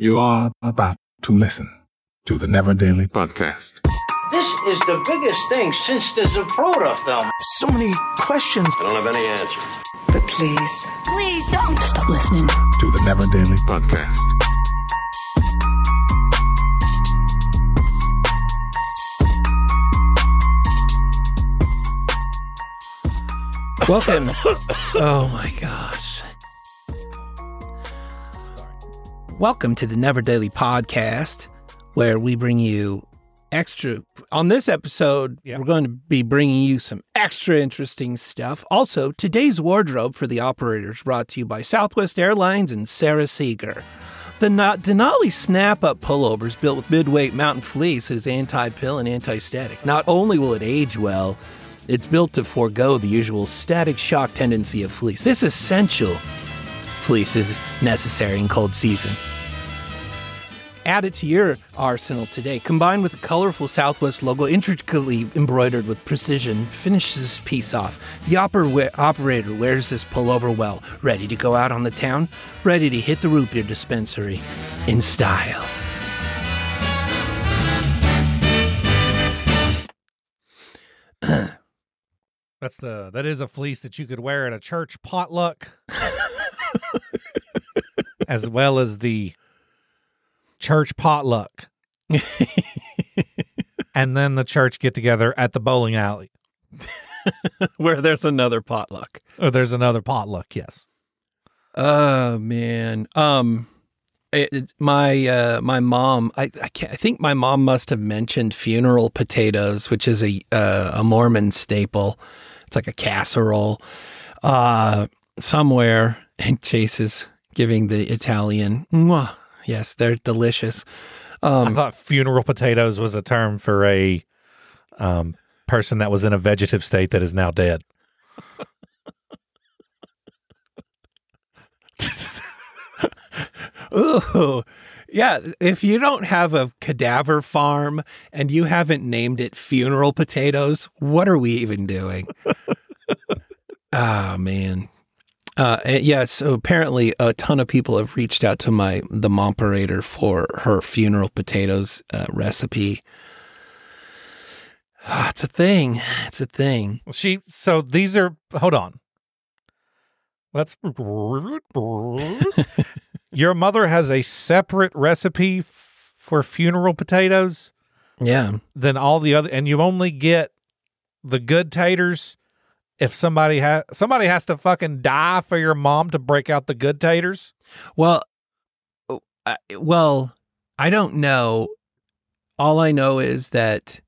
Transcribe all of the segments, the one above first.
You are about to listen to the Never Daily Podcast. This is the biggest thing since the Zapruder film. So many questions. I don't have any answers. But please, please don't stop listening to the Never Daily Podcast. Welcome. Oh my gosh. Welcome to the Never Daily Podcast, where we bring you extra. On this episode, we're going to be bringing you some extra interesting stuff. Also, today's wardrobe for the operators brought to you by Southwest Airlines and Sarah Seeger. The Denali snap-up pullovers built with mid-weight mountain fleece is anti-pill and anti-static. Not only will it age well, it's built to forego the usual static shock tendency of fleece. This essential fleece is necessary in cold season. Add it to your arsenal today. Combined with a colorful Southwest logo intricately embroidered with precision, finish this piece off. The operator wears this pullover well, ready to go out on the town, ready to hit the root beer dispensary in style. That is a fleece that you could wear at a church potluck, as well as the church potluck, and then the church get together at the bowling alley, where there's another potluck. Oh, there's another potluck. Yes. Oh man. My mom. I think my mom must have mentioned funeral potatoes, which is a Mormon staple. It's like a casserole somewhere, and Chase is giving the Italian. Mwah. Yes, they're delicious. I thought funeral potatoes was a term for a person that was in a vegetative state that is now dead. Ooh. Yeah, if you don't have a cadaver farm and you haven't named it funeral potatoes, what are we even doing? Oh, man. Yeah, so apparently a ton of people have reached out to the Momperator for her funeral potatoes recipe. It's a thing. It's a thing. So these are, hold on. Let's... Your mother has a separate recipe for funeral potatoes. Yeah. Than all the other, and you only get the good taters if somebody has to fucking die for your mom to break out the good taters. Well, I don't know. All I know is that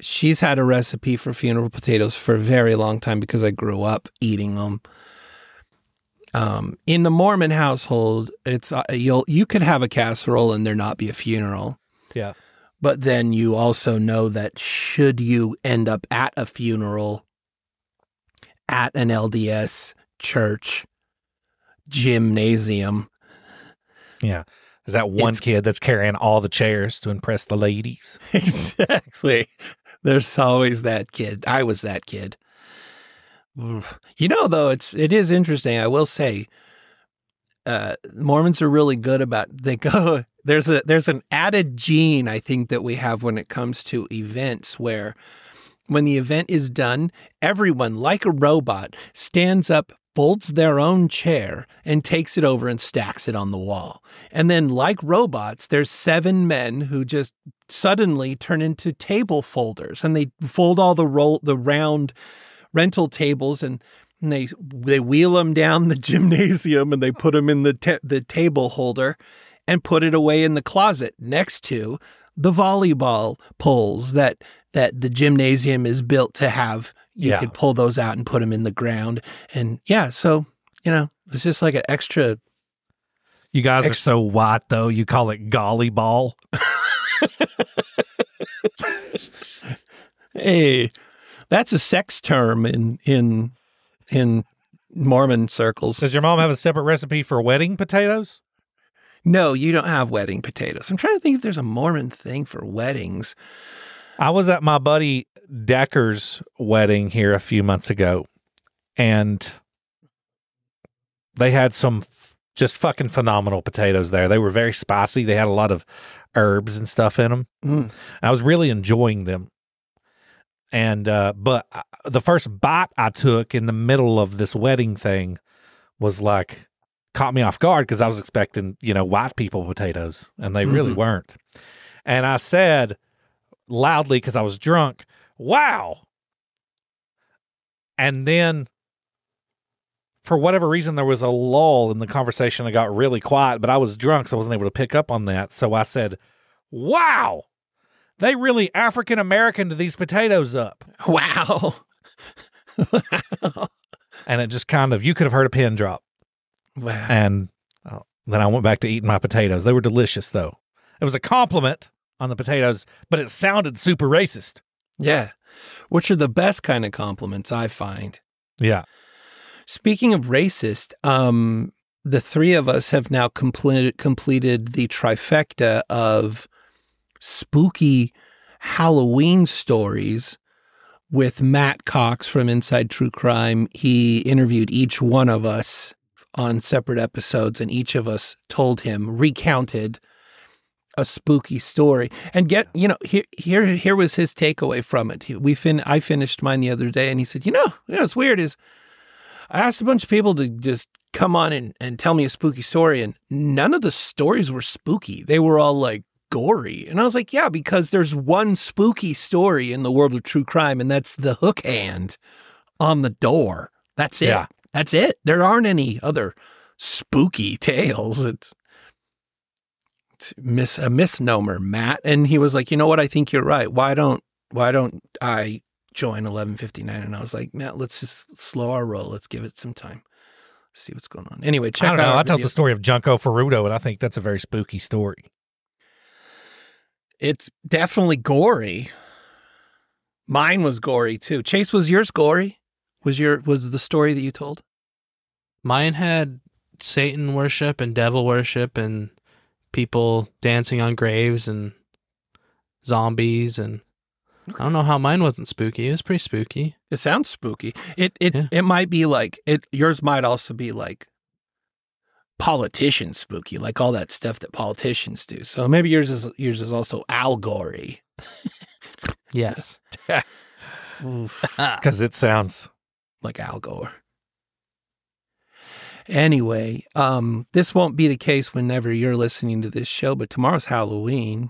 she's had a recipe for funeral potatoes for a very long time because I grew up eating them. In the Mormon household, it's you could have a casserole and there not be a funeral. Yeah. But then you also know that should you end up at a funeral, at an LDS church gymnasium. Yeah. Is that one kid that's carrying all the chairs to impress the ladies? Exactly. There's always that kid. I was that kid. You know, though, it is interesting. I will say, Mormons are really good about, they go, there's an added gene, I think, that we have when it comes to events where when the event is done, everyone, like a robot, stands up, folds their own chair and takes it over and stacks it on the wall. And then, like robots, there's 7 men who just suddenly turn into table folders and they fold all the round rental tables and they wheel them down the gymnasium and they put them in the table holder and put it away in the closet next to the volleyball poles that the gymnasium is built to have. You could pull those out and put them in the ground. And yeah, so, you know, it's just like an extra. You guys are so white, though. You call it gollyball. Hey. That's a sex term in Mormon circles. Does your mom have a separate recipe for wedding potatoes? No, you don't have wedding potatoes. I'm trying to think if there's a Mormon thing for weddings. I was at my buddy Decker's wedding here a few months ago, and they had some Just fucking phenomenal potatoes there. They were very spicy. They had a lot of herbs and stuff in them. Mm. I was really enjoying them. And, but the first bite I took in the middle of this wedding thing was like, caught me off guard because I was expecting, you know, white people potatoes, and they really weren't. And I said loudly, because I was drunk, wow. And then, for whatever reason, there was a lull in the conversation. I got really quiet, but I was drunk, so I wasn't able to pick up on that. So I said, wow, they really African-Americaned these potatoes up. Wow. And it just kind of, you could have heard a pin drop. Wow. And then I went back to eating my potatoes. They were delicious, though. It was a compliment on the potatoes, but it sounded super racist. Yeah, which are the best kind of compliments, I find. Yeah. Speaking of racist, the three of us have now completed the trifecta of spooky Halloween stories with Matt Cox from Inside True Crime. He interviewed each one of us on separate episodes, and each of us told him, recounted a spooky story. And get, you know, here was his takeaway from it. I finished mine the other day, and he said, you know what's weird is, I asked a bunch of people to just come on and tell me a spooky story, and none of the stories were spooky. They were all, like, gory. And I was like, yeah, because there's one spooky story in the world of true crime, and that's the hook hand on the door. That's it. Yeah. That's it. There aren't any other spooky tales. It's a misnomer, Matt. And he was like, you know what? I think you're right. Why don't I join 1159? And I was like, Matt, let's just slow our roll. Let's give it some time. See what's going on. Anyway, check out. I don't know. I tell the story of Junko Feruto, and I think that's a very spooky story. It's definitely gory. Mine was gory too. Chase, was yours gory? Was the story that you told? Mine had Satan worship and devil worship and people dancing on graves and zombies and. Okay. I don't know how mine wasn't spooky. It was pretty spooky. It sounds spooky. It might be like yours might also be like politician spooky, like all that stuff that politicians do. So maybe yours is also Al Gore-y. Yes. Because it sounds like Al Gore. Anyway, this won't be the case whenever you're listening to this show, but tomorrow's Halloween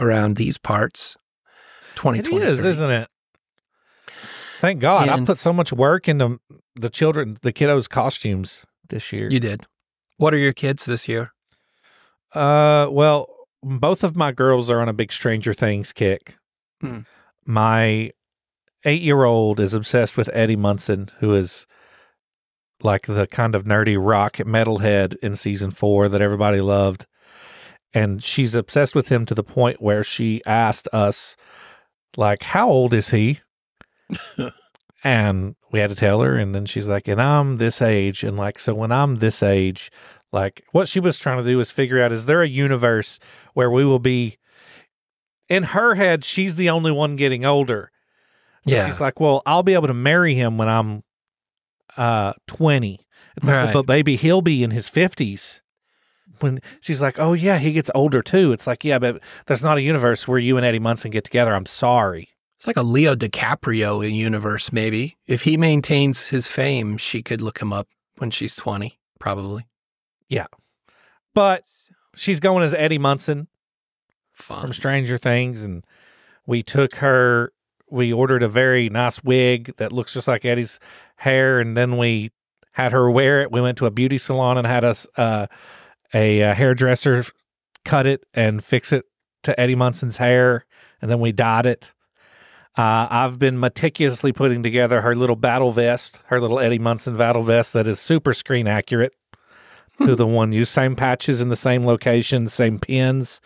around these parts. 2020. It is, isn't it? Thank God. And I put so much work into the kiddos' costumes this year. You did. What are your kids this year? Well, both of my girls are on a big Stranger Things kick. Hmm. My 8-year-old is obsessed with Eddie Munson, who is like the kind of nerdy rock metalhead in season 4 that everybody loved. And she's obsessed with him to the point where she asked us, like, how old is he? And we had to tell her. And then she's like, and I'm this age. And like, so when I'm this age, like what she was trying to do is figure out, is there a universe where we will be in her head? She's the only one getting older. So yeah. She's like, well, I'll be able to marry him when I'm 20. It's like, right. But baby, he'll be in his 50s. When she's like, oh yeah, he gets older too. It's like, yeah, but there's not a universe where you and Eddie Munson get together. I'm sorry. It's like a Leo DiCaprio universe, maybe. If he maintains his fame, she could look him up when she's 20, probably. Yeah. But she's going as Eddie Munson. Fun. From Stranger Things. And we ordered a very nice wig that looks just like Eddie's hair. And then we had her wear it. We went to a beauty salon and had us, a hairdresser cut it and fix it to Eddie Munson's hair, and then we dyed it. I've been meticulously putting together her little battle vest, her little Eddie Munson battle vest that is super screen accurate to the one used. Same patches in the same locations, same pins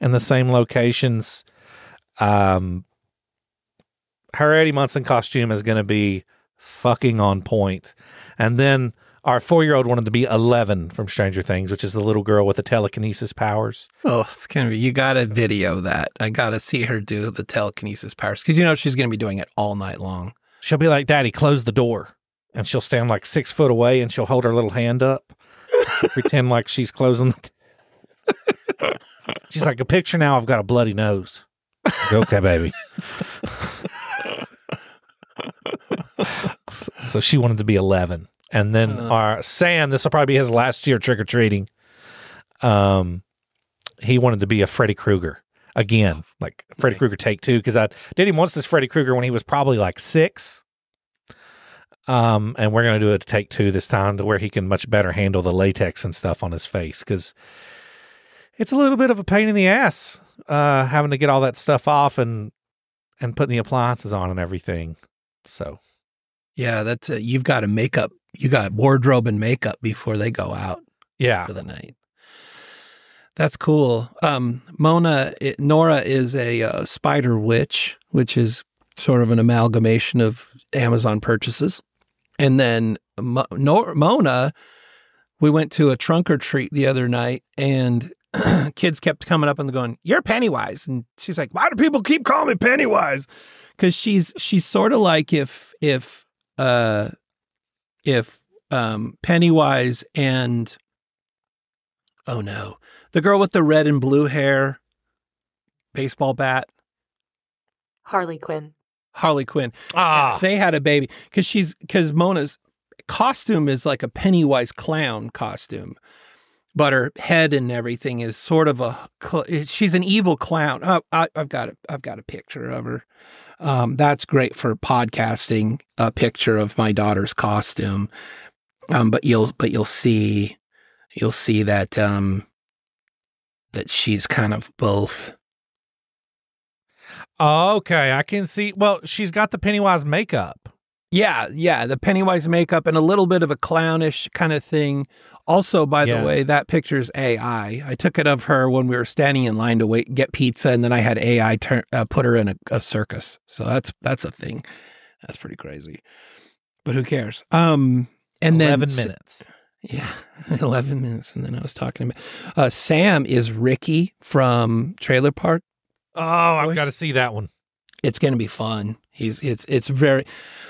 in the same locations. Her Eddie Munson costume is going to be fucking on point. And then our 4-year-old wanted to be 11 from Stranger Things, which is the little girl with the telekinesis powers. Oh, it's going to be, you got to video that. I got to see her do the telekinesis powers because, you know, she's going to be doing it all night long. She'll be like, Daddy, close the door. And she'll stand like 6 foot away and she'll hold her little hand up. pretend like she's closing the she's like, a picture now, I've got a bloody nose. Like, okay, baby. So she wanted to be 11. And then our Sam, this will probably be his last year trick-or-treating. He wanted to be a Freddy Krueger. Again, like Freddy Krueger take two, because I did him once as Freddy Krueger when he was probably like 6. And we're going to do a take two this time to where he can much better handle the latex and stuff on his face, because it's a little bit of a pain in the ass having to get all that stuff off and putting the appliances on and everything. So, yeah, that's you've got to make up. You got wardrobe and makeup before they go out. Yeah, for the night. That's cool. Nora is a spider witch, which is sort of an amalgamation of Amazon purchases. And then Mona, we went to a trunk or treat the other night, and kids kept coming up and going, "You're Pennywise." And she's like, "Why do people keep calling me Pennywise?" Because she's sort of like if Pennywise and, oh no, the girl with the red and blue hair, baseball bat. Harley Quinn. Ah, they had a baby, because Mona's costume is like a Pennywise clown costume, but her head and everything is sort of she's an evil clown. I've got a picture of her. That's great for podcasting, a picture of my daughter's costume. But you'll see that, that she's kind of both. Okay. I can see. Well, she's got the Pennywise makeup. Yeah. Yeah. The Pennywise makeup and a little bit of a clownish kind of thing. Also, by the way, that picture's AI. I took it of her when we were standing in line to get pizza. And then I had AI put her in a circus. So that's a thing. That's pretty crazy, but who cares? And 11 then minutes. Yeah, 11 minutes, and then I was talking about... Sam is Ricky from Trailer Park. Oh, I've got to see that one. It's going to be fun. It's very...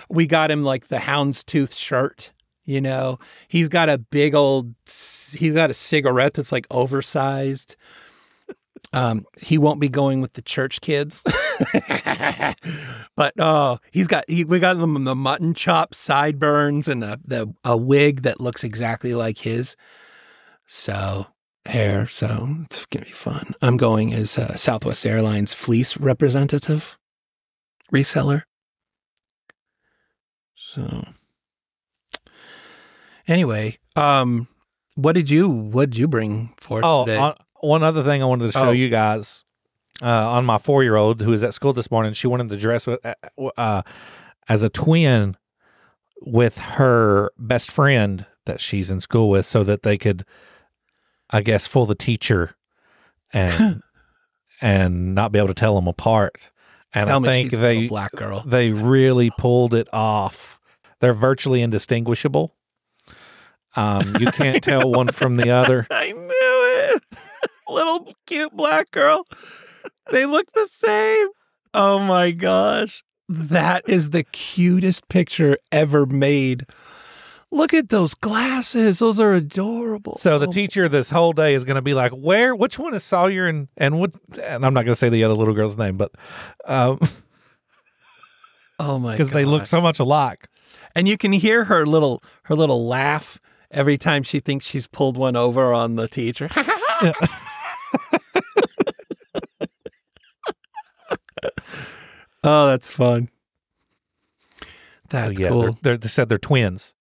We got him, like, the houndstooth shirt, you know? He's got a big old... He's got a cigarette that's, like, oversized. He won't be going with the church kids. But we got them the mutton chop sideburns and a wig that looks exactly like his. So hair, so it's gonna be fun. I'm going as Southwest Airlines fleece representative, reseller. So anyway, what did you bring for today? One other thing I wanted to show you guys. On my 4-year-old who was at school this morning, she wanted to dress as a twin with her best friend that she's in school with, so that they could, I guess, fool the teacher and not be able to tell them apart. And I think they, black girl, they really pulled it off. They're virtually indistinguishable. You can't tell one from the other. I knew it. Little cute black girl. They look the same. Oh my gosh. That is the cutest picture ever made. Look at those glasses. Those are adorable. So the teacher this whole day is going to be like, which one is Sawyer and what? And I'm not going to say the other little girl's name, but, oh my God. Because they look so much alike. And you can hear her little laugh every time she thinks she's pulled one over on the teacher. Oh, that's fun. That's cool. They said they're twins.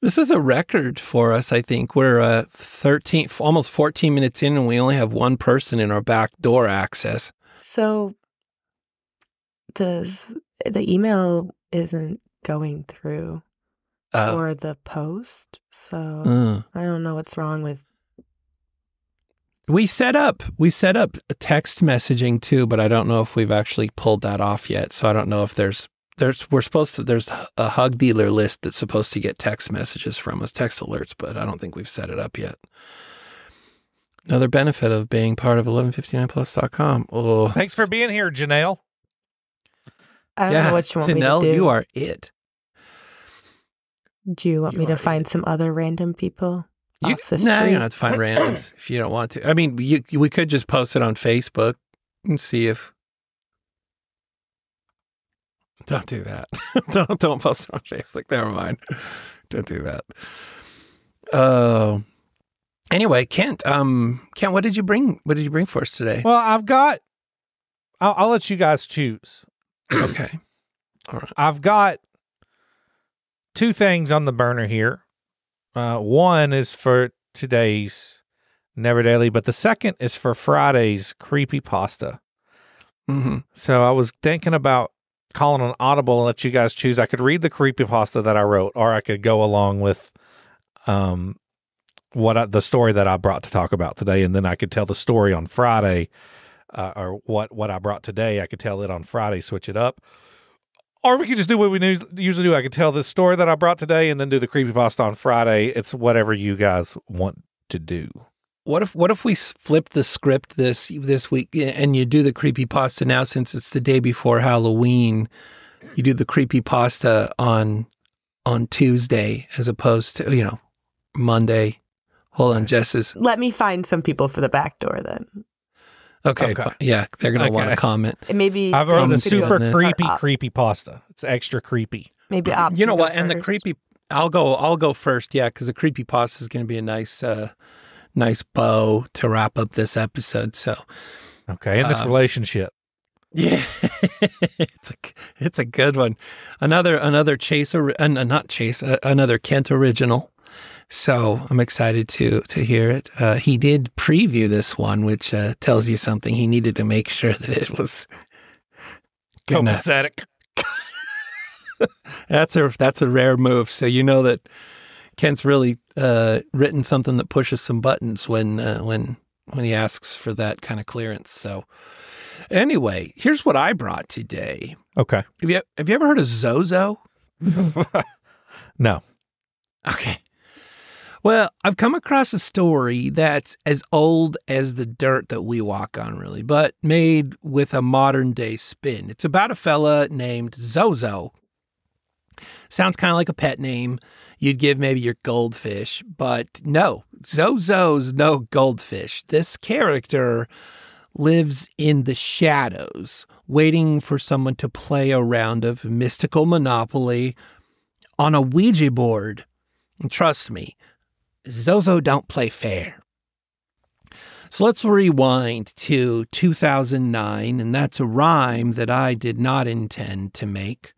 This is a record for us, I think. We're 13, almost 14 minutes in, and we only have one person in our back door access. So the email isn't going through for the post, so I don't know what's wrong with... We set up a text messaging too, but I don't know if we've actually pulled that off yet. So I don't know if there's a hug dealer list that's supposed to get text messages from us, text alerts, but I don't think we've set it up yet. Another benefit of being part of 1159plus.com. Oh, thanks for being here, Janelle. I don't know what you want me to do. You are it. Do you want me to find some other random people? You don't have to find randoms if you don't want to. I mean, we could just post it on Facebook and see if... Don't do that. Don't post it on Facebook. Never mind. Don't do that. Anyway, Kent, what did you bring? What did you bring for us today? Well, I've got... I'll let you guys choose. Okay. All right. I've got two things on the burner here. One is for today's Never Daily, but the second is for Friday's Creepy Pasta. Mm-hmm. So I was thinking about calling an audible and let you guys choose. I could read the Creepy Pasta that I wrote, or I could go along with the story that I brought to talk about today, and then I could tell the story on Friday, or what I brought today. I could tell it on Friday, switch it up. Or we could just do what we usually do. I could tell the story that I brought today and then do the Creepypasta on Friday. It's whatever you guys want to do. What if we flip the script this week and you do the Creepypasta now, since it's the day before Halloween? You do the Creepypasta on Tuesday as opposed to, you know, Monday. Hold on, Jess's. Let me find some people for the back door then. Okay. Yeah, they're going to want to comment. Maybe I've heard the super creepy pasta. It's extra creepy. Maybe you know what? And the creepy, I'll go first. Yeah, because the creepy pasta is going to be a nice bow to wrap up this episode. So, okay, and this relationship. Yeah, it's a good one. Another another Kent original. So I'm excited to hear it. He did preview this one, which tells you something. He needed to make sure that it was copacetic. That's a rare move. So you know that Kent's really written something that pushes some buttons when he asks for that kind of clearance. So anyway, here's what I brought today. Okay. Have you ever heard of Zozo? No. Okay. Well, I've come across a story that's as old as the dirt that we walk on, really, but made with a modern-day spin. It's about a fella named Zozo. Sounds kind of like a pet name you'd give maybe your goldfish, but no, Zozo's no goldfish. This character lives in the shadows, waiting for someone to play a round of mystical Monopoly on a Ouija board. And trust me, Zozo don't play fair. So let's rewind to 2009, and that's a rhyme that I did not intend to make.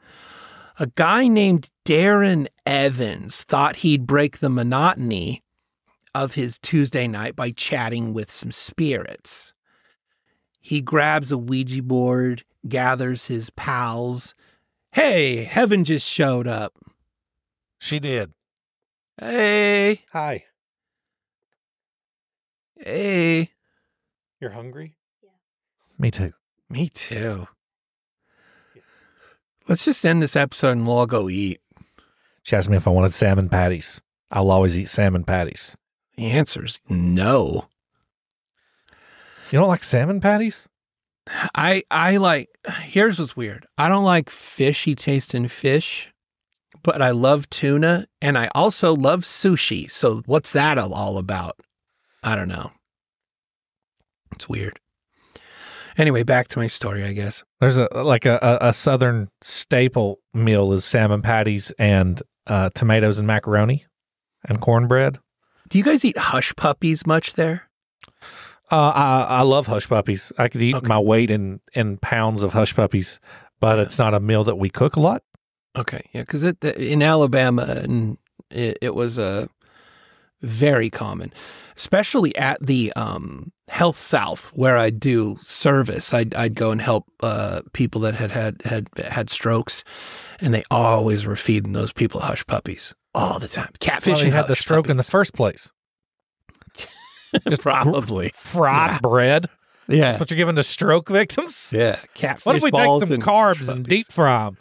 A guy named Darren Evans thought he'd break the monotony of his Tuesday night by chatting with some spirits. He grabs a Ouija board, gathers his pals. Hey, Heaven just showed up. She did. Hey. Hi. Hey. You're hungry? Yeah. Me too. Yeah. Let's just end this episode and we'll all go eat. She asked me if I wanted salmon patties. I'll always eat salmon patties. The answer is no. You don't like salmon patties? I like, here's what's weird. I don't like fishy tasting fish. But I love tuna, and I also love sushi. So what's that all about? I don't know. It's weird. Anyway, back to my story, I guess. There's a Southern staple meal is salmon patties and tomatoes and macaroni and cornbread. Do you guys eat hush puppies much there? I love hush puppies. I could eat my weight in pounds of hush puppies, but it's not a meal that we cook a lot. Okay, yeah, because in Alabama, it was very common, especially at the Health South where I do service. I'd go and help people that had strokes, and they always were feeding those people hush puppies all the time. Catfish and had the stroke puppies in the first place. Just probably fried bread. Yeah, that's what you're giving to stroke victims. Yeah, catfish. What if we take some carbs and deep fry them?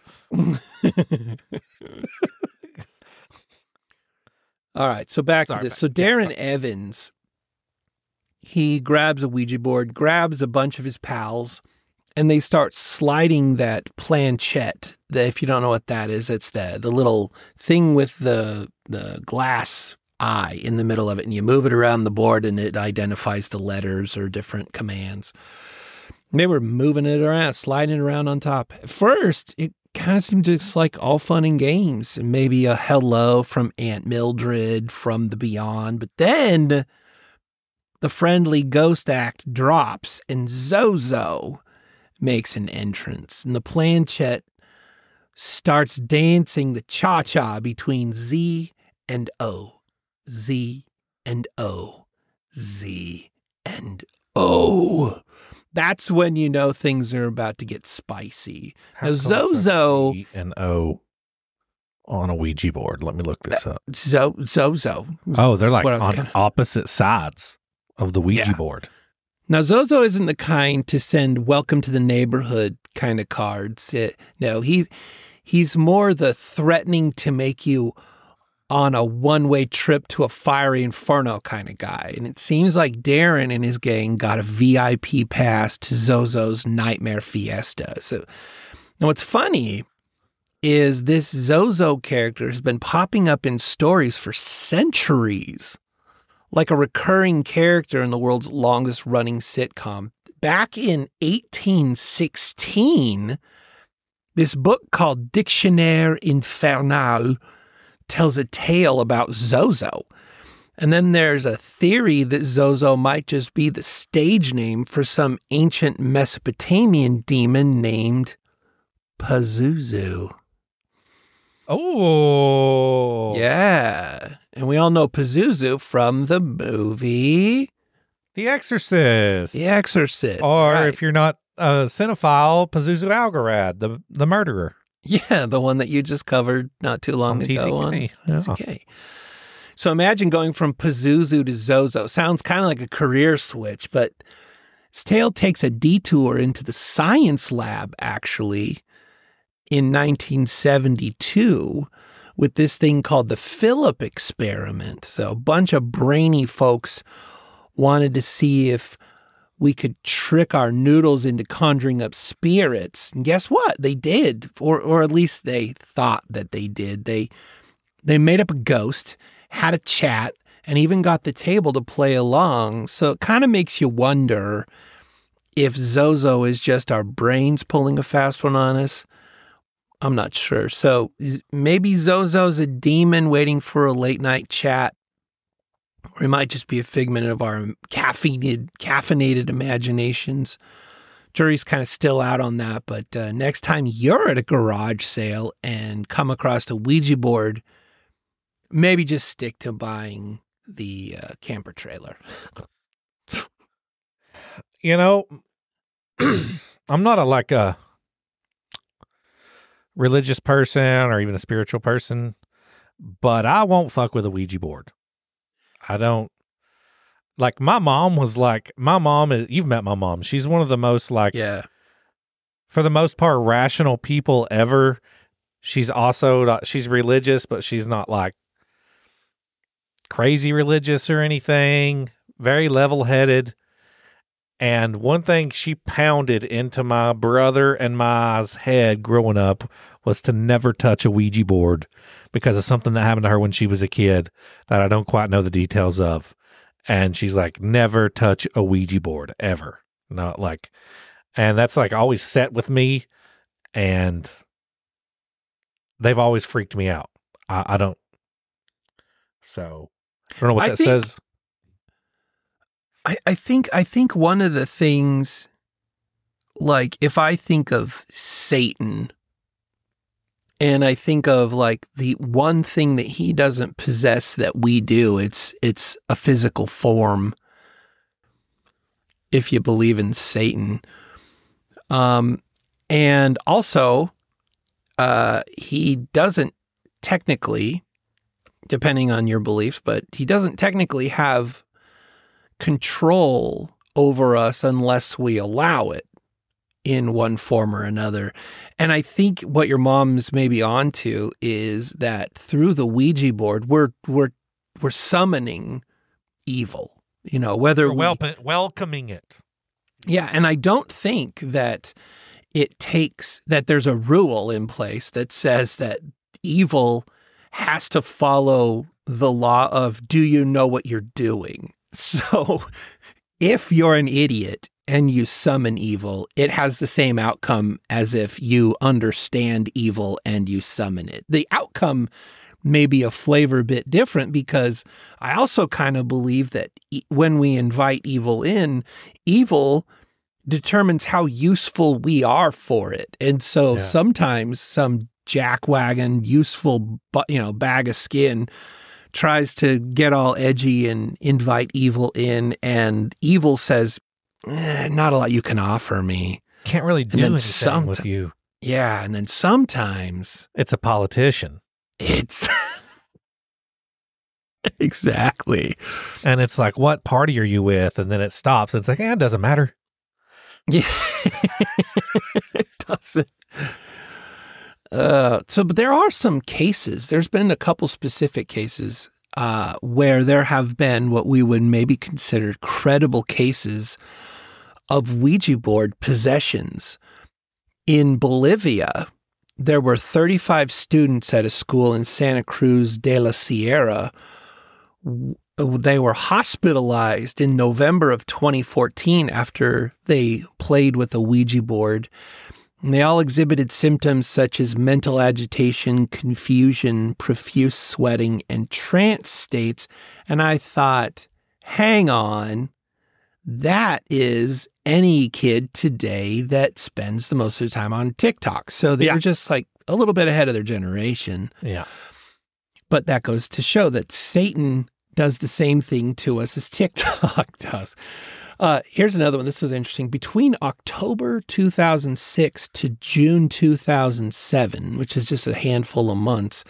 All right, so back to this. So Darren Evans, he grabs a Ouija board, grabs a bunch of his pals, and they start sliding that planchette. If you don't know what that is, it's the little thing with the glass I in the middle of it, and you move it around the board and it identifies the letters or different commands. They were moving it around, sliding it around on top. At first, it kind of seemed just like all fun and games, and maybe a hello from Aunt Mildred from the beyond. But then the friendly ghost act drops and Zozo makes an entrance, and the planchette starts dancing the cha-cha between Z and O, Z and O, Z and O. That's when you know things are about to get spicy. Now, Zozo and O on a Ouija board. Let me look this up. Zozo. Oh, they're like on opposite sides of the Ouija board. Now, Zozo isn't the kind to send welcome to the neighborhood kind of cards. No, he's more the threatening to make you on a one-way trip to a fiery inferno kind of guy. And it seems like Darren and his gang got a VIP pass to Zozo's nightmare fiesta. So now what's funny is this Zozo character has been popping up in stories for centuries, like a recurring character in the world's longest running sitcom. Back in 1816, this book called Dictionnaire Infernal tells a tale about Zozo. And then there's a theory that Zozo might just be the stage name for some ancient Mesopotamian demon named Pazuzu. Oh. Yeah. And we all know Pazuzu from the movie The Exorcist. The Exorcist. Or if you're not a cinephile, Pazuzu Algarad, the murderer. Yeah, the one that you just covered not too long ago on TCK. So imagine going from Pazuzu to Zozo. Sounds kind of like a career switch, but its tale takes a detour into the science lab, actually, in 1972 with this thing called the Philip experiment. So a bunch of brainy folks wanted to see if we could trick our noodles into conjuring up spirits. And guess what? They did, or at least they thought that they did. They made up a ghost, had a chat, and even got the table to play along. So it kind of makes you wonder if Zozo is just our brains pulling a fast one on us. I'm not sure. So maybe Zozo's a demon waiting for a late night chat. Or it might just be a figment of our caffeinated imaginations. Jury's kind of still out on that, but next time you're at a garage sale and come across a Ouija board, maybe just stick to buying the camper trailer. You know, I'm not like a religious person or even a spiritual person, but I won't fuck with a Ouija board. I don't like my mom, you've met my mom. She's one of the most for the most part, rational people ever. She's also, she's religious, but she's not like crazy religious or anything, very level-headed. And one thing she pounded into my brother and my head growing up was to never touch a Ouija board because of something that happened to her when she was a kid that I don't quite know the details of. And she's like, never touch a Ouija board ever. Not like, and that's like always set with me and they've always freaked me out. I don't know what that says. I think one of the things, like if I think of Satan and I think of like the one thing that he doesn't possess that we do, it's a physical form. If you believe in Satan. And also, he doesn't technically, depending on your beliefs, but he doesn't technically have control over us unless we allow it in one form or another. And I think what your mom's maybe onto is that through the Ouija board, we're summoning evil, you know, whether welcoming it. Yeah. And I don't think that it takes that there's a rule in place that says that evil has to follow the law of, do you know what you're doing? So if you're an idiot and you summon evil, it has the same outcome as if you understand evil and you summon it. The outcome may be a flavor bit different, because I also kind of believe that when we invite evil in, evil determines how useful we are for it. And so sometimes some jackwagon, useful, you know, bag of skin tries to get all edgy and invite evil in, and evil says, not a lot you can offer me. Can't really do anything with you. Yeah, and then sometimes... it's a politician. It's... exactly. And it's like, what party are you with? And then it stops. It's like, it doesn't matter. Yeah. It doesn't. But there are some cases. There's been a couple specific cases where there have been what we would maybe consider credible cases of Ouija board possessions. In Bolivia, there were 35 students at a school in Santa Cruz de la Sierra. They were hospitalized in November of 2014 after they played with a Ouija board. And they all exhibited symptoms such as mental agitation, confusion, profuse sweating, and trance states. And I thought, hang on, that is any kid today that spends the most of the time on TikTok. So they're just like a little bit ahead of their generation. Yeah. But that goes to show that Satan does the same thing to us as TikTok does. Here's another one. This was interesting. Between October 2006 to June 2007, which is just a handful of months,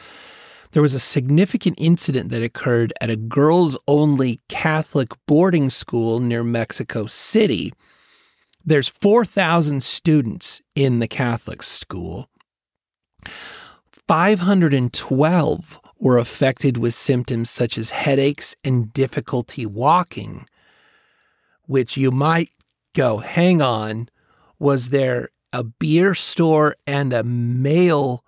there was a significant incident that occurred at a girls-only Catholic boarding school near Mexico City. There's 4,000 students in the Catholic school. 512 were affected with symptoms such as headaches and difficulty walking, which you might go, hang on, was there a beer store and a male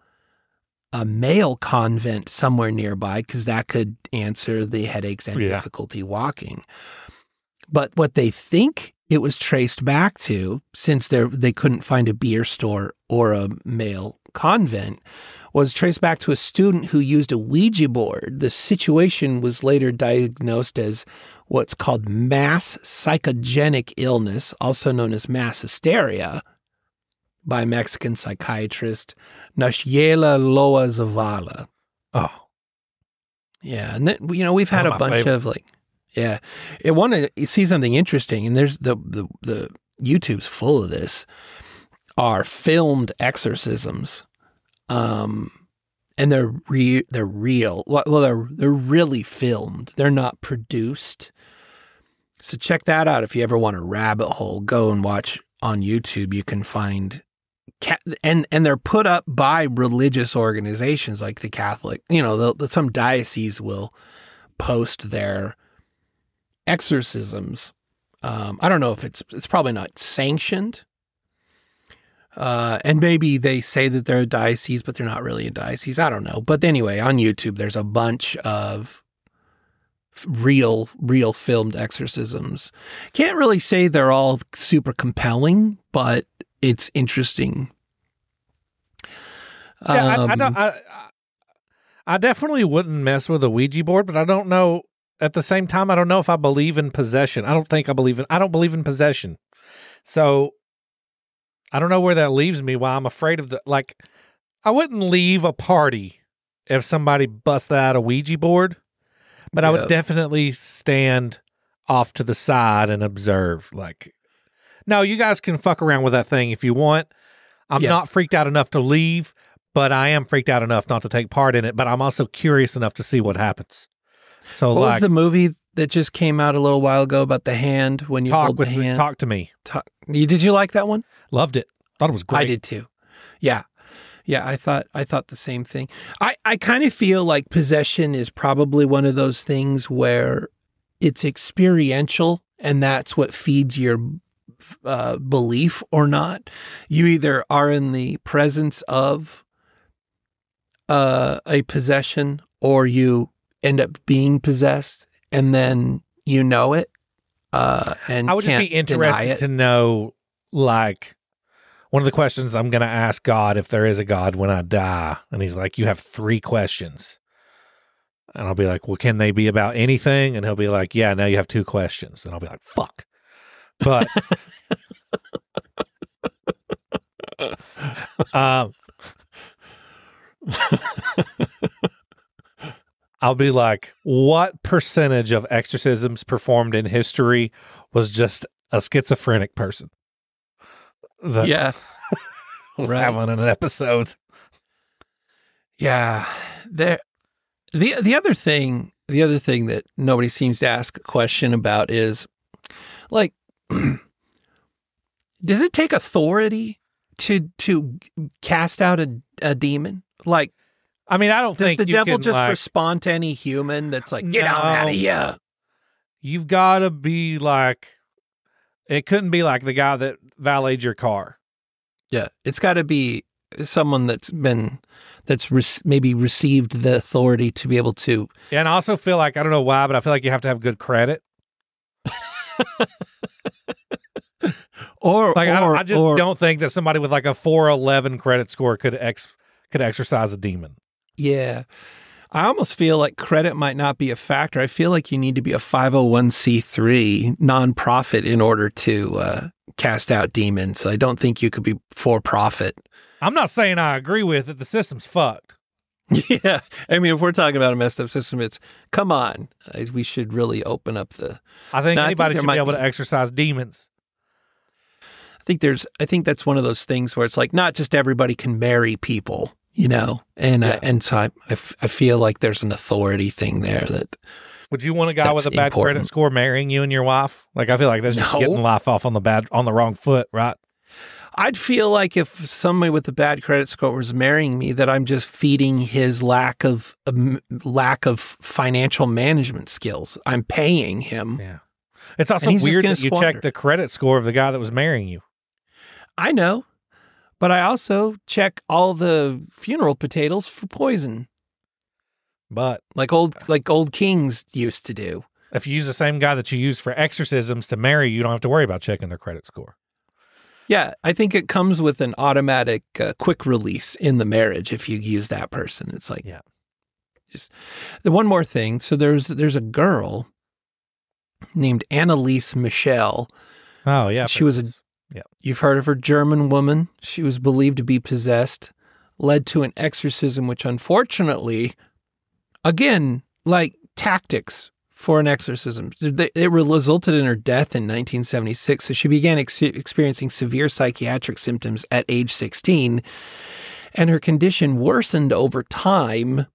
convent somewhere nearby? Because that could answer the headaches and difficulty walking. But what they think it was traced back to, since they couldn't find a beer store or a male convent, was traced back to a student who used a Ouija board. The situation was later diagnosed as what's called mass psychogenic illness, also known as mass hysteria, by Mexican psychiatrist Nashiela Loa Zavala. Oh. Yeah, and then, you know, we've had a bunch of like, yeah. I want to see something interesting, and there's the YouTube's full of this, are filmed exorcisms. And they're real. Well, they're really filmed. They're not produced. So check that out. If you ever want a rabbit hole, go and watch on YouTube. You can find, and they're put up by religious organizations like the Catholic, you know, some diocese will post their exorcisms. I don't know if it's probably not sanctioned. And maybe they say that they're a diocese, but they're not really a diocese. I don't know. But anyway, on YouTube, there's a bunch of real filmed exorcisms. Can't really say they're all super compelling, but it's interesting. Yeah, I definitely wouldn't mess with a Ouija board, but I don't know. At the same time, I don't know if I believe in possession. I don't believe in possession. So I don't know where that leaves me, why I'm afraid of the, like, I wouldn't leave a party if somebody busted out a Ouija board, but I would definitely stand off to the side and observe, like, no, you guys can fuck around with that thing if you want. I'm not freaked out enough to leave, but I am freaked out enough not to take part in it, but I'm also curious enough to see what happens. So, what was the movie that just came out a little while ago about the hand when you hold the hand? Talk to Me. Did you like that one? Loved it. Thought it was great. I did too. Yeah. Yeah, I thought the same thing. I kind of feel like possession is probably one of those things where it's experiential, and that's what feeds your belief or not. You either are in the presence of a possession, or you end up being possessed and then you know it. And I would just be interested to know, like, one of the questions I'm going to ask God, if there is a God, when I die. And he's like, you have 3 questions. And I'll be like, well, can they be about anything? And he'll be like, yeah, now you have 2 questions. And I'll be like, fuck. But, I'll be like, what percentage of exorcisms performed in history was just a schizophrenic person? That yeah. was right. having an episode. Yeah. There, the other thing that nobody seems to ask a question about is, like, does it take authority to cast out a demon? Like, I mean, I don't think the devil just respond to any human that's like, get on out of here. You've got to be like, it couldn't be like the guy that valeted your car. Yeah. It's got to be someone that's been, maybe received the authority to be able to. Yeah, and I also feel like, I don't know why, but I feel like you have to have good credit. Or like, I just don't think that somebody with like a 411 credit score could exorcise a demon. Yeah. I almost feel like credit might not be a factor. I feel like you need to be a 501c3 nonprofit in order to cast out demons. I don't think you could be for profit. I'm not saying I agree with it. The system's fucked. Yeah. I mean, if we're talking about a messed up system, it's, come on. We should really open up the... I think anybody should be able to exorcise demons. I think that's one of those things where it's like, not just everybody can marry people, you know? And yeah. So I feel like there's an authority thing there that... Would you want a guy with a bad credit score marrying you and your wife? Like, I feel like that's just getting life off on the wrong foot, right? I'd feel like if somebody with a bad credit score was marrying me, that I'm just feeding his lack of financial management skills. I'm paying him. Yeah. It's also weird that you check the credit score of the guy that was marrying you. I know, but I also check all the funeral potatoes for poison. But like old kings used to do. If you use the same guy that you use for exorcisms to marry, you don't have to worry about checking their credit score. Yeah, I think it comes with an automatic quick release in the marriage if you use that person. It's like, yeah. Just the one more thing. So there's a girl named Annalise Michelle. Oh yeah, she was You've heard of her, German woman. She was believed to be possessed, led to an exorcism, which unfortunately, again, like tactics for an exorcism, it resulted in her death in 1976. So she began experiencing severe psychiatric symptoms at age 16, and her condition worsened over time.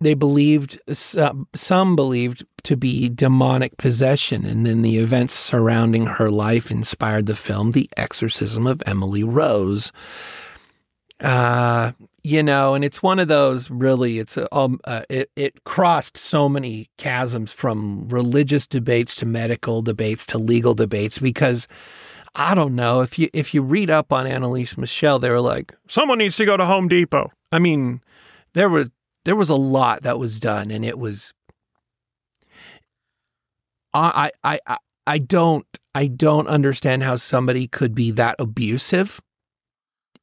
They believed, some believed, to be demonic possession, and then the events surrounding her life inspired the film The Exorcism of Emily Rose. You know, and it's one of those, really, it's it crossed so many chasms from religious debates to medical debates to legal debates, because I don't know, if you read up on Annalise Michelle, they were like, someone needs to go to Home Depot. I mean, there was a lot that was done, and it was, I don't understand how somebody could be that abusive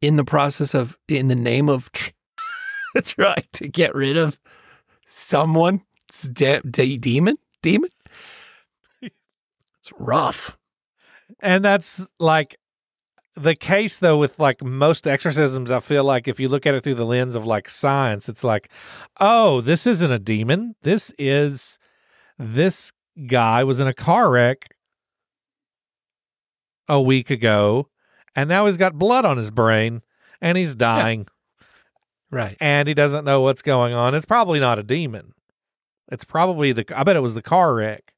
in the process of, in the name of, that's right, to get rid of someone's demon. It's rough. And that's like the case, though, with like most exorcisms. I feel like if you look at it through the lens of like science, it's like, oh, this isn't a demon. This is, this guy was in a car wreck a week ago, and now he's got blood on his brain and he's dying. Yeah. Right. And he doesn't know what's going on. It's probably not a demon. It's probably I bet it was the car wreck.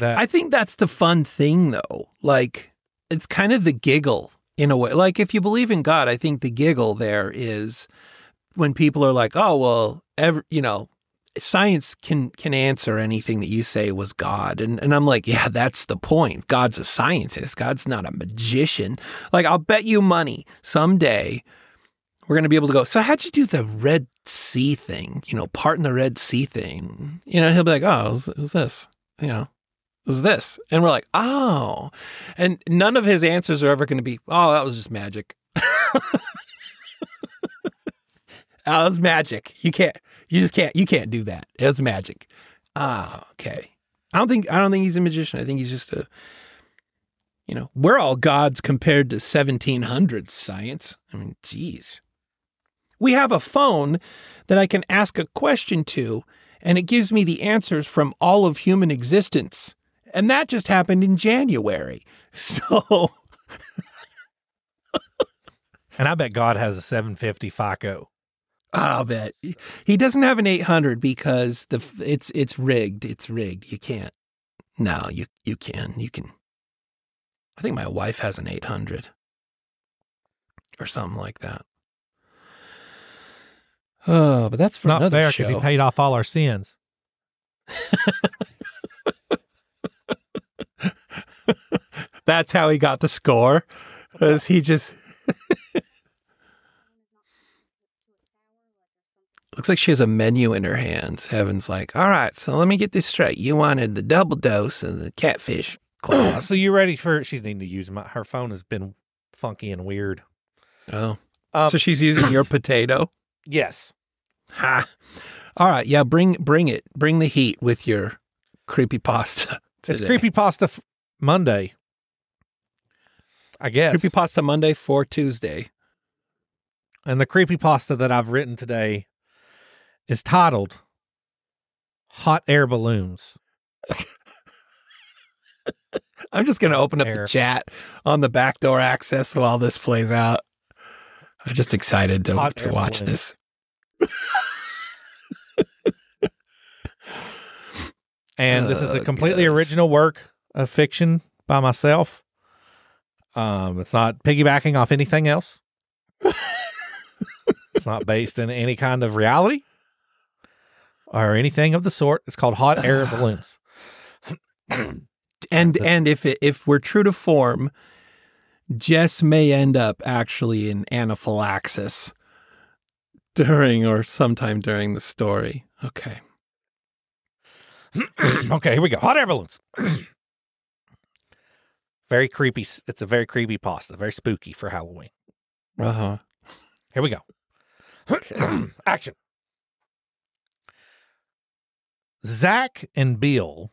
I think that's the fun thing, though. Like, it's kind of the giggle in a way. Like, if you believe in God, I think the giggle there is when people are like, oh, well, you know, science can answer anything that you say was God. And I'm like, yeah, that's the point. God's a scientist. God's not a magician. Like, I'll bet you money someday we're going to be able to go, so how'd you do the Red Sea thing? You know, part in the Red Sea thing. You know, he'll be like, oh, it was this, you know, it was this. And we're like, oh. And none of his answers are ever going to be, oh, that was just magic. Oh, it's magic. You just can't do that. It's magic. Ah, okay. I don't think he's a magician. I think he's just a, you know, we're all gods compared to 1700s science. I mean, geez. We have a phone that I can ask a question to, and it gives me the answers from all of human existence. And that just happened in January. So. And I bet God has a 750 FICO. I'll bet he doesn't have an 800 because it's rigged. It's rigged. You can't. No, you can. I think my wife has an 800 or something like that. Oh, but that's for not another fair because he paid off all our sins. That's how he got the score. Is he just? Looks like she has a menu in her hands. Heaven's like, all right, so let me get this straight. You wanted the double dose of the catfish claws. So you ready for, she's needing to use my, her phone has been funky and weird. Oh. So she's using your potato? Yes. Ha. All right. Yeah. Bring it. Bring the heat with your creepy pasta. It's creepy pasta Monday. I guess. Creepy pasta Monday for Tuesday. And the creepy pasta that I've written today is titled Hot Air Balloons. I'm just going to open up the chat on the backdoor access while this plays out. I'm just excited to watch this. And this is a completely original work of fiction by myself. It's not piggybacking off anything else. It's not based in any kind of reality or anything of the sort. It's called Hot Air Balloons. And if we're true to form, Jess may end up actually in anaphylaxis during or sometime during the story. Okay. Okay, here we go. Hot air balloons. Very creepy. It's a very creepy pasta. Very spooky for Halloween. Uh-huh. Here we go. Okay. Action. Zach and Bill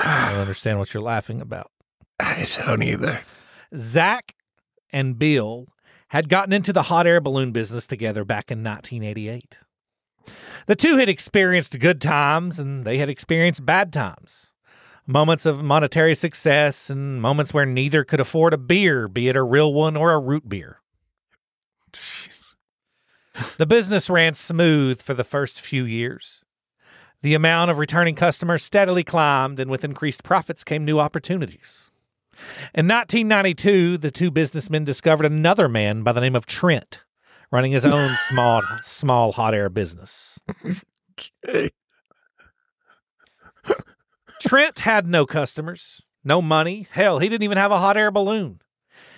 I don't understand what you're laughing about. I don't either. Zach and Bill had gotten into the hot air balloon business together back in 1988. The two had experienced good times and they had experienced bad times. Moments of monetary success and moments where neither could afford a beer, be it a real one or a root beer. Jeez. The business ran smooth for the first few years. The amount of returning customers steadily climbed, and with increased profits came new opportunities. In 1992, the two businessmen discovered another man by the name of Trent, running his own small hot air business. Okay. Trent had no customers, no money. Hell, he didn't even have a hot air balloon.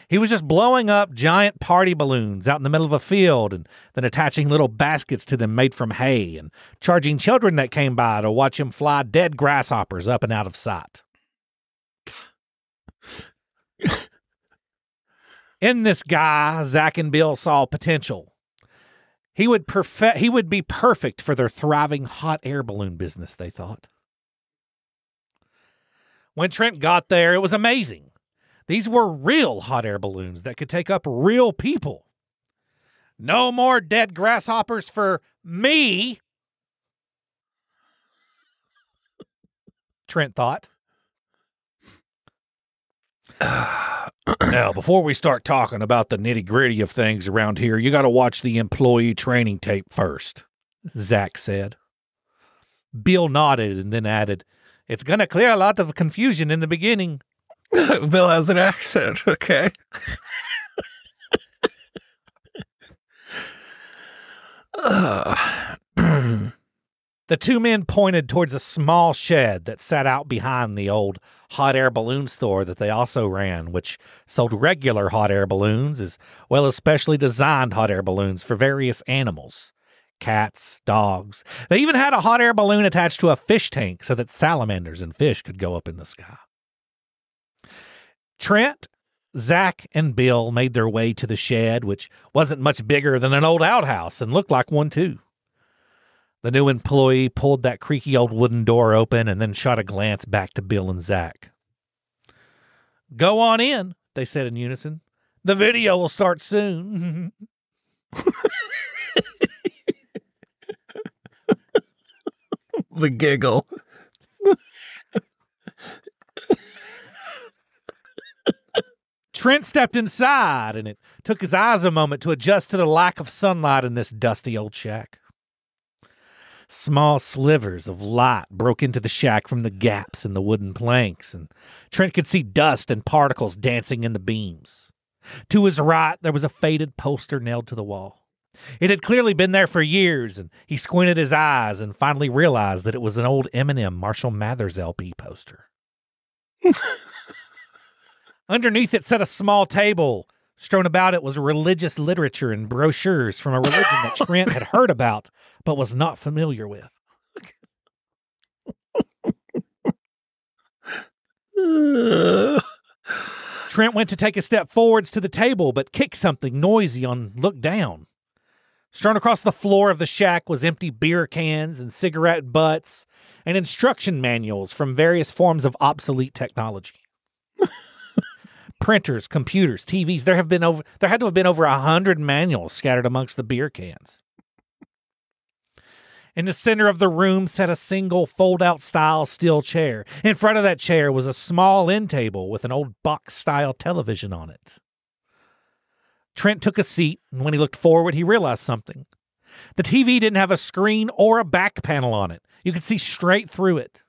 He was just blowing up giant party balloons out in the middle of a field and then attaching little baskets to them made from hay and charging children that came by to watch him fly dead grasshoppers up and out of sight. In this guy, Zach and Bill saw potential. He would be perfect for their thriving hot air balloon business, they thought. When Trent got there, it was amazing. These were real hot air balloons that could take up real people. No more dead grasshoppers for me, Trent thought. Now, before we start talking about the nitty-gritty of things around here, you got to watch the employee training tape first, Zach said. Bill nodded and then added, it's going to clear a lot of confusion in the beginning. Bill has an accent, okay. The two men pointed towards a small shed that sat out behind the old hot air balloon store that they also ran, which sold regular hot air balloons as well as specially designed hot air balloons for various animals. Cats, dogs. They even had a hot air balloon attached to a fish tank so that salamanders and fish could go up in the sky. Trent, Zach, and Bill made their way to the shed, which wasn't much bigger than an old outhouse and looked like one too. The new employee pulled that creaky old wooden door open and then shot a glance back to Bill and Zach. "Go on in," they said in unison. "The video will start soon." The giggle. Trent stepped inside, and it took his eyes a moment to adjust to the lack of sunlight in this dusty old shack. Small slivers of light broke into the shack from the gaps in the wooden planks, and Trent could see dust and particles dancing in the beams. To his right, there was a faded poster nailed to the wall. It had clearly been there for years, and he squinted his eyes and finally realized that it was an old Eminem Marshall Mathers LP poster. Underneath it sat a small table. Strewn about it was religious literature and brochures from a religion that Trent had heard about, but was not familiar with. Trent went to take a step forwards to the table, but kicked something noisy on look down. Strewn across the floor of the shack was empty beer cans and cigarette butts and instruction manuals from various forms of obsolete technology. Printers, computers, TVs. There had to have been over 100 manuals scattered amongst the beer cans. In the center of the room sat a single fold-out style steel chair. In front of that chair was a small end table with an old box-style television on it. Trent took a seat, and when he looked forward, he realized something. The TV didn't have a screen or a back panel on it. You could see straight through it.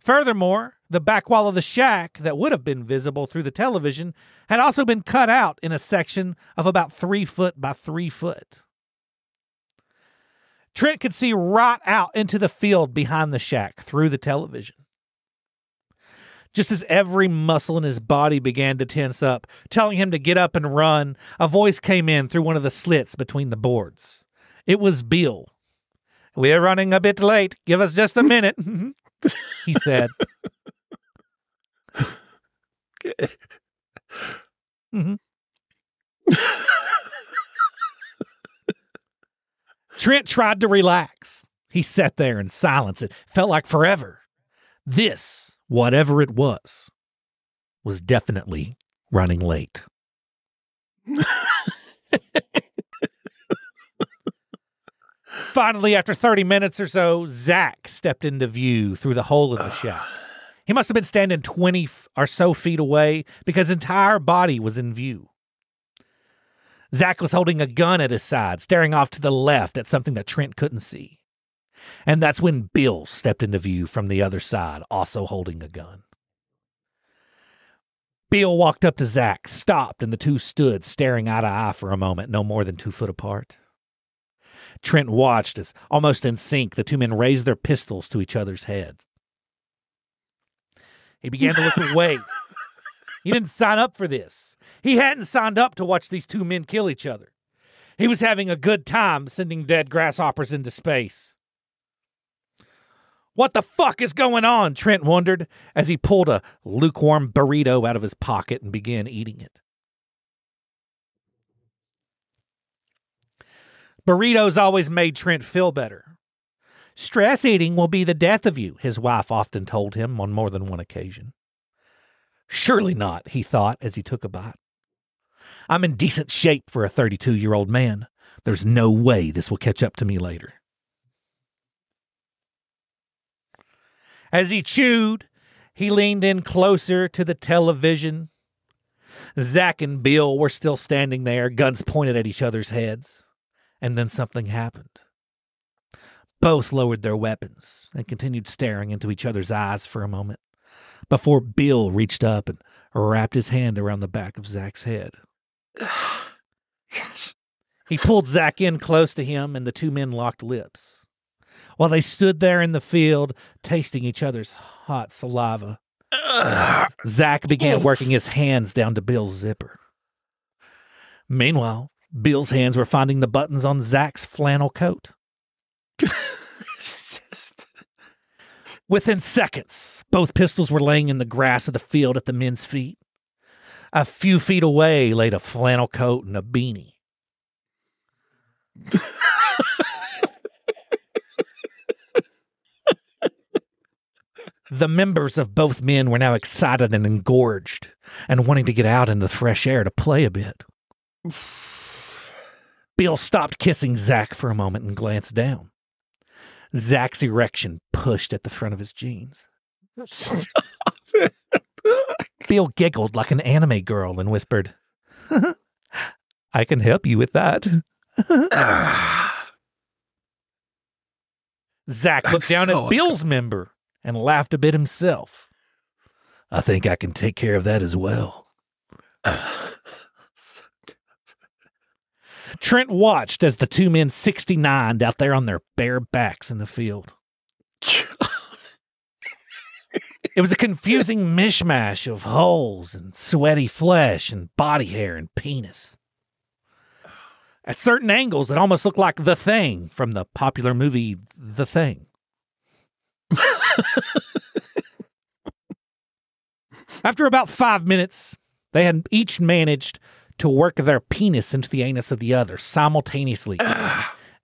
Furthermore, the back wall of the shack that would have been visible through the television had also been cut out in a section of about 3 foot by 3 foot. Trent could see right out into the field behind the shack through the television. Just as every muscle in his body began to tense up, telling him to get up and run, a voice came in through one of the slits between the boards. It was Bill. "We're running a bit late. Give us just a minute," he said. Trent tried to relax. He sat there in silence. It felt like forever. This, whatever it was definitely running late. Finally, after 30 minutes or so, Zach stepped into view through the hole in the shack. He must have been standing 20 or so feet away because his entire body was in view. Zach was holding a gun at his side, staring off to the left at something that Trent couldn't see. And that's when Bill stepped into view from the other side, also holding a gun. Bill walked up to Zach, stopped, and the two stood staring eye to eye for a moment, no more than 2 foot apart. Trent watched as, almost in sync, the two men raised their pistols to each other's heads. He began to look away. He didn't sign up for this. He hadn't signed up to watch these two men kill each other. He was having a good time sending dead grasshoppers into space. "What the fuck is going on?" Trent wondered as he pulled a lukewarm burrito out of his pocket and began eating it. Burritos always made Trent feel better. "Stress eating will be the death of you," his wife often told him on more than one occasion. "Surely not," he thought as he took a bite. "I'm in decent shape for a 32-year-old man. There's no way this will catch up to me later." As he chewed, he leaned in closer to the television. Zach and Bill were still standing there, guns pointed at each other's heads. And then something happened. Both lowered their weapons and continued staring into each other's eyes for a moment before Bill reached up and wrapped his hand around the back of Zach's head. Yes. He pulled Zach in close to him, and the two men locked lips. while they stood there in the field, tasting each other's hot saliva. Zach began working his hands down to Bill's zipper. Meanwhile, Bill's hands were finding the buttons on Zach's flannel coat. Within seconds, both pistols were laying in the grass of the field at the men's feet. A few feet away laid a flannel coat and a beanie. The members of both men were now excited and engorged and wanting to get out into the fresh air to play a bit. Bill stopped kissing Zach for a moment and glanced down. Zach's erection pushed at the front of his jeans. Bill giggled like an anime girl and whispered, I can help you with that. Zach looked down at Bill's member and laughed a bit himself. I think I can take care of that as well. Trent watched as the two men 69'd out there on their bare backs in the field. It was a confusing mishmash of holes and sweaty flesh and body hair and penis. At certain angles, it almost looked like The Thing from the popular movie The Thing. After about 5 minutes, they had each managed to work their penis into the anus of the other simultaneously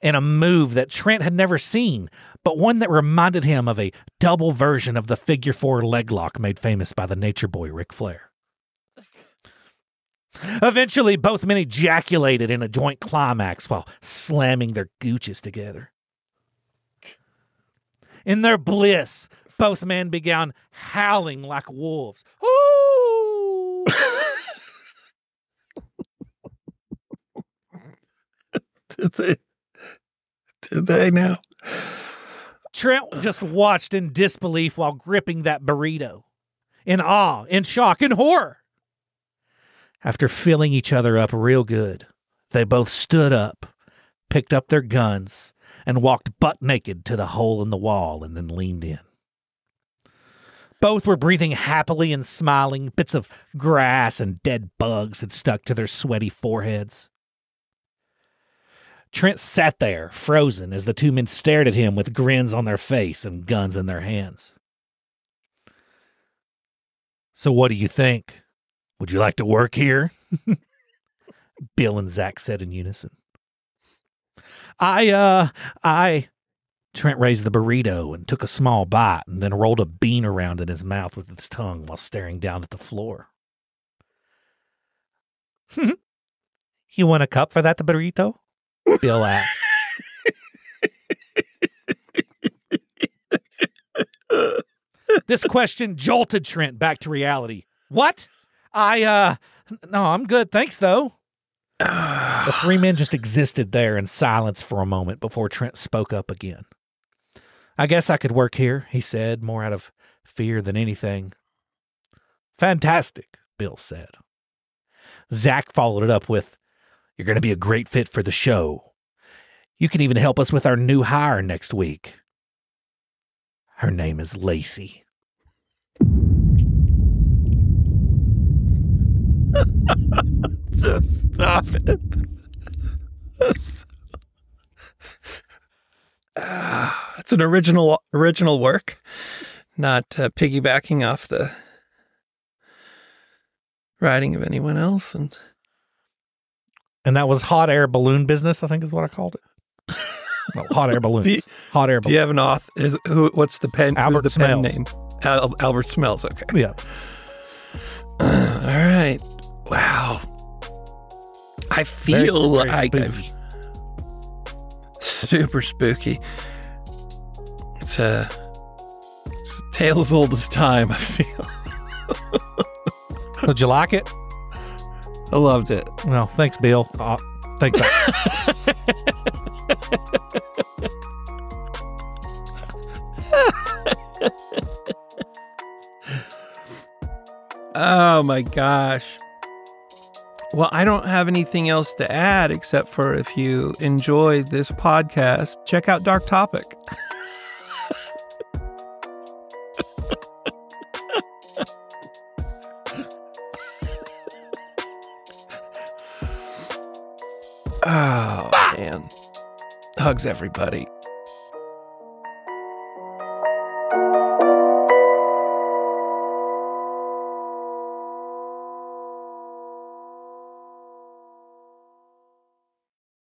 in a move that Trent had never seen, but one that reminded him of a double version of the figure four leg lock made famous by the nature boy Ric Flair. Eventually, both men ejaculated in a joint climax while slamming their gooches together. In their bliss, both men began howling like wolves. Ooh! Did they now? Trent just watched in disbelief while gripping that burrito. In awe, in shock, in horror. After filling each other up real good, they both stood up, picked up their guns, and walked butt naked to the hole in the wall and then leaned in. Both were breathing happily and smiling. Bits of grass and dead bugs had stuck to their sweaty foreheads. Trent sat there, frozen, as the two men stared at him with grins on their face and guns in their hands. So what do you think? Would you like to work here? Bill and Zach said in unison. I... Trent raised the burrito and took a small bite and then rolled a bean around in his mouth with his tongue while staring down at the floor. You want a cup for that, the burrito? Bill asked. This question jolted Trent back to reality. What? No, I'm good. Thanks, though. The three men just existed there in silence for a moment before Trent spoke up again. I guess I could work here, he said, more out of fear than anything. Fantastic, Bill said. Zach followed it up with, You're going to be a great fit for the show. You can even help us with our new hire next week. Her name is Lacey. Just stop it. It's an original work, not piggybacking off the writing of anyone else. And that was hot air balloon business, I think is what I called it. No, hot air balloons. Hot air balloons. Do you have an author? What's the pen? Albert Smells. Pen name? Albert Smells. Okay. Yeah. All right. Wow. I feel like super spooky. It's a tale as old as time, I feel. Did you like it? I loved it. Well, thanks, Bill. Thanks. Oh my gosh. Well, I don't have anything else to add except for if you enjoyed this podcast, check out Dark Topic. Oh, man. Hugs, everybody.